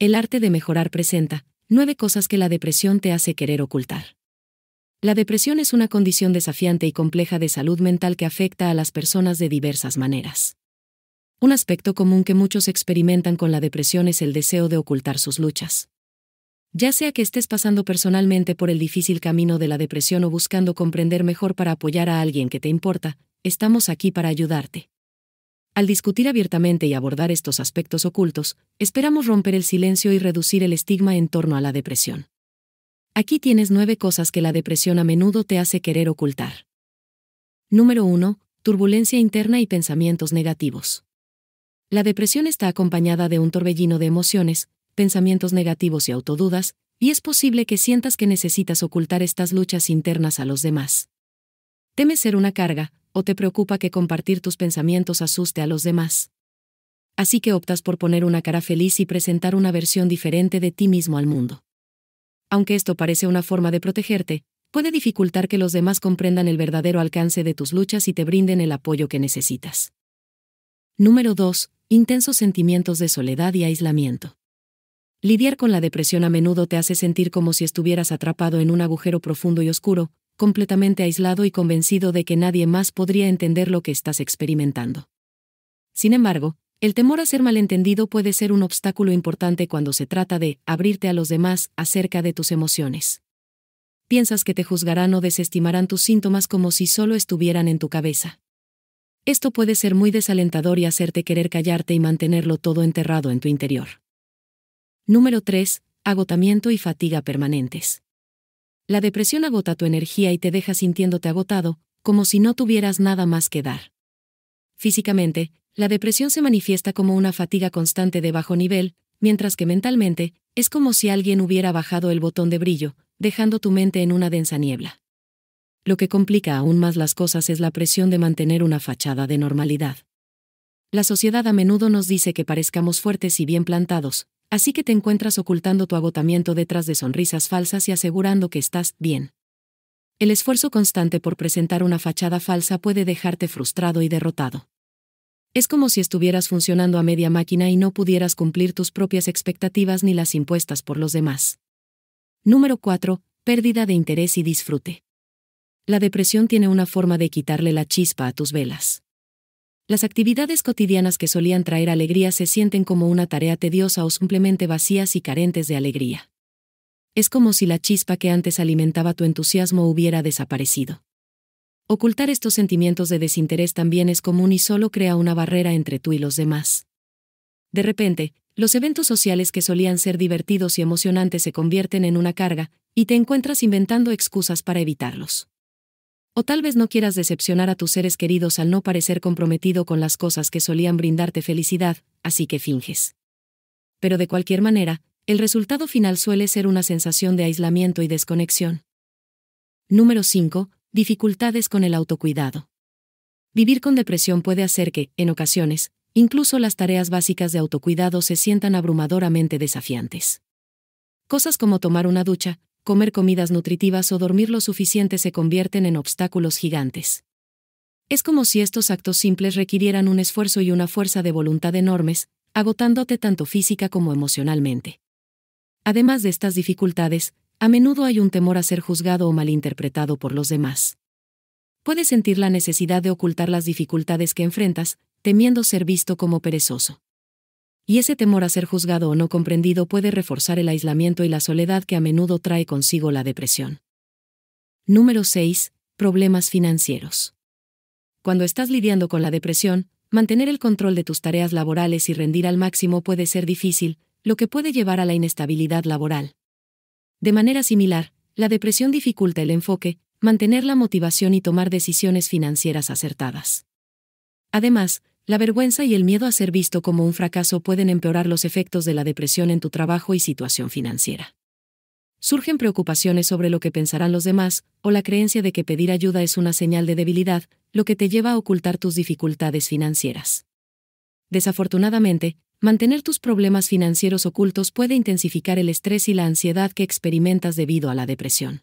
El arte de mejorar presenta 9 cosas que la depresión te hace querer ocultar. La depresión es una condición desafiante y compleja de salud mental que afecta a las personas de diversas maneras. Un aspecto común que muchos experimentan con la depresión es el deseo de ocultar sus luchas. Ya sea que estés pasando personalmente por el difícil camino de la depresión o buscando comprender mejor para apoyar a alguien que te importa, estamos aquí para ayudarte. Al discutir abiertamente y abordar estos aspectos ocultos, esperamos romper el silencio y reducir el estigma en torno a la depresión. Aquí tienes 9 cosas que la depresión a menudo te hace querer ocultar. Número 1. Turbulencia interna y pensamientos negativos. La depresión está acompañada de un torbellino de emociones, pensamientos negativos y autodudas, y es posible que sientas que necesitas ocultar estas luchas internas a los demás. Temes ser una carga, o te preocupa que compartir tus pensamientos asuste a los demás. Así que optas por poner una cara feliz y presentar una versión diferente de ti mismo al mundo. Aunque esto parece una forma de protegerte, puede dificultar que los demás comprendan el verdadero alcance de tus luchas y te brinden el apoyo que necesitas. Número 2. Intensos sentimientos de soledad y aislamiento. Lidiar con la depresión a menudo te hace sentir como si estuvieras atrapado en un agujero profundo y oscuro, completamente aislado y convencido de que nadie más podría entender lo que estás experimentando. Sin embargo, el temor a ser malentendido puede ser un obstáculo importante cuando se trata de abrirte a los demás acerca de tus emociones. Piensas que te juzgarán o desestimarán tus síntomas como si solo estuvieran en tu cabeza. Esto puede ser muy desalentador y hacerte querer callarte y mantenerlo todo enterrado en tu interior. Número 3. Agotamiento y fatiga permanentes. La depresión agota tu energía y te deja sintiéndote agotado, como si no tuvieras nada más que dar. Físicamente, la depresión se manifiesta como una fatiga constante de bajo nivel, mientras que mentalmente, es como si alguien hubiera bajado el botón de brillo, dejando tu mente en una densa niebla. Lo que complica aún más las cosas es la presión de mantener una fachada de normalidad. La sociedad a menudo nos dice que parezcamos fuertes y bien plantados, así que te encuentras ocultando tu agotamiento detrás de sonrisas falsas y asegurando que estás bien. El esfuerzo constante por presentar una fachada falsa puede dejarte frustrado y derrotado. Es como si estuvieras funcionando a media máquina y no pudieras cumplir tus propias expectativas ni las impuestas por los demás. Número 4. Pérdida de interés y disfrute. La depresión tiene una forma de quitarle la chispa a tus velas. Las actividades cotidianas que solían traer alegría se sienten como una tarea tediosa o simplemente vacías y carentes de alegría. Es como si la chispa que antes alimentaba tu entusiasmo hubiera desaparecido. Ocultar estos sentimientos de desinterés también es común y solo crea una barrera entre tú y los demás. De repente, los eventos sociales que solían ser divertidos y emocionantes se convierten en una carga, y te encuentras inventando excusas para evitarlos. O tal vez no quieras decepcionar a tus seres queridos al no parecer comprometido con las cosas que solían brindarte felicidad, así que finges. Pero de cualquier manera, el resultado final suele ser una sensación de aislamiento y desconexión. Número 5. Dificultades con el autocuidado. Vivir con depresión puede hacer que, en ocasiones, incluso las tareas básicas de autocuidado se sientan abrumadoramente desafiantes. Cosas como tomar una ducha, comer comidas nutritivas o dormir lo suficiente se convierten en obstáculos gigantes. Es como si estos actos simples requirieran un esfuerzo y una fuerza de voluntad enormes, agotándote tanto física como emocionalmente. Además de estas dificultades, a menudo hay un temor a ser juzgado o malinterpretado por los demás. Puedes sentir la necesidad de ocultar las dificultades que enfrentas, temiendo ser visto como perezoso. Y ese temor a ser juzgado o no comprendido puede reforzar el aislamiento y la soledad que a menudo trae consigo la depresión. Número 6. Problemas financieros. Cuando estás lidiando con la depresión, mantener el control de tus tareas laborales y rendir al máximo puede ser difícil, lo que puede llevar a la inestabilidad laboral. De manera similar, la depresión dificulta el enfoque, mantener la motivación y tomar decisiones financieras acertadas. Además, la vergüenza y el miedo a ser visto como un fracaso pueden empeorar los efectos de la depresión en tu trabajo y situación financiera. Surgen preocupaciones sobre lo que pensarán los demás, o la creencia de que pedir ayuda es una señal de debilidad, lo que te lleva a ocultar tus dificultades financieras. Desafortunadamente, mantener tus problemas financieros ocultos puede intensificar el estrés y la ansiedad que experimentas debido a la depresión.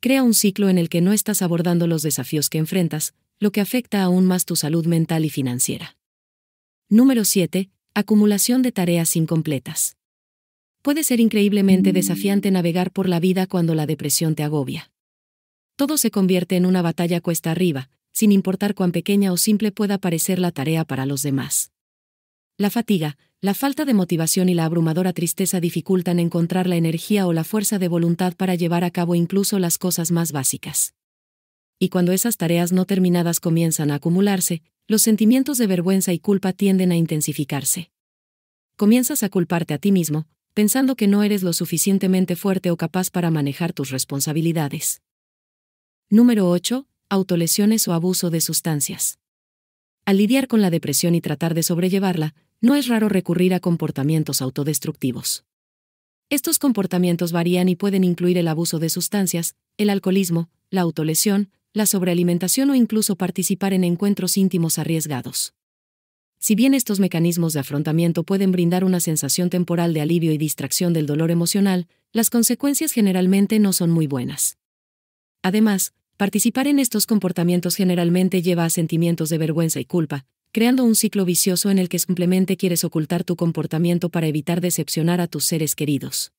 Crea un ciclo en el que no estás abordando los desafíos que enfrentas, lo que afecta aún más tu salud mental y financiera. Número 7. Acumulación de tareas incompletas. Puede ser increíblemente desafiante navegar por la vida cuando la depresión te agobia. Todo se convierte en una batalla cuesta arriba, sin importar cuán pequeña o simple pueda parecer la tarea para los demás. La fatiga, la falta de motivación y la abrumadora tristeza dificultan encontrar la energía o la fuerza de voluntad para llevar a cabo incluso las cosas más básicas. Y cuando esas tareas no terminadas comienzan a acumularse, los sentimientos de vergüenza y culpa tienden a intensificarse. Comienzas a culparte a ti mismo, pensando que no eres lo suficientemente fuerte o capaz para manejar tus responsabilidades. Número 8. Autolesiones o abuso de sustancias. Al lidiar con la depresión y tratar de sobrellevarla, no es raro recurrir a comportamientos autodestructivos. Estos comportamientos varían y pueden incluir el abuso de sustancias, el alcoholismo, la autolesión, la sobrealimentación o incluso participar en encuentros íntimos arriesgados. Si bien estos mecanismos de afrontamiento pueden brindar una sensación temporal de alivio y distracción del dolor emocional, las consecuencias generalmente no son muy buenas. Además, participar en estos comportamientos generalmente lleva a sentimientos de vergüenza y culpa, creando un ciclo vicioso en el que simplemente quieres ocultar tu comportamiento para evitar decepcionar a tus seres queridos.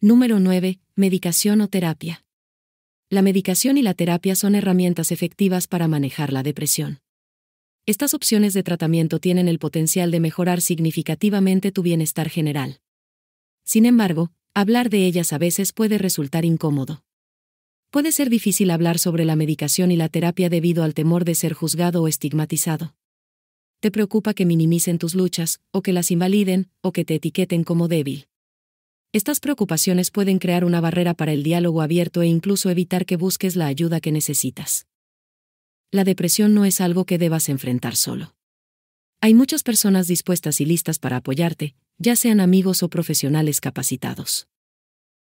Número 9. Medicación o terapia. La medicación y la terapia son herramientas efectivas para manejar la depresión. Estas opciones de tratamiento tienen el potencial de mejorar significativamente tu bienestar general. Sin embargo, hablar de ellas a veces puede resultar incómodo. Puede ser difícil hablar sobre la medicación y la terapia debido al temor de ser juzgado o estigmatizado. Te preocupa que minimicen tus luchas, o que las invaliden, o que te etiqueten como débil. Estas preocupaciones pueden crear una barrera para el diálogo abierto e incluso evitar que busques la ayuda que necesitas. La depresión no es algo que debas enfrentar solo. Hay muchas personas dispuestas y listas para apoyarte, ya sean amigos o profesionales capacitados.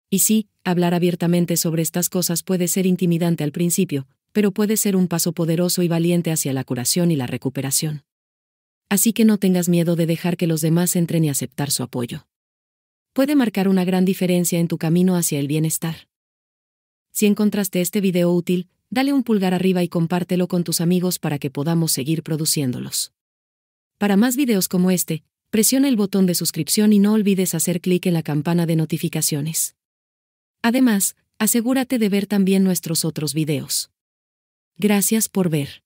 Y sí, hablar abiertamente sobre estas cosas puede ser intimidante al principio, pero puede ser un paso poderoso y valiente hacia la curación y la recuperación. Así que no tengas miedo de dejar que los demás entren y aceptar su apoyo. Puede marcar una gran diferencia en tu camino hacia el bienestar. Si encontraste este video útil, dale un pulgar arriba y compártelo con tus amigos para que podamos seguir produciéndolos. Para más videos como este, presiona el botón de suscripción y no olvides hacer clic en la campana de notificaciones. Además, asegúrate de ver también nuestros otros videos. Gracias por ver.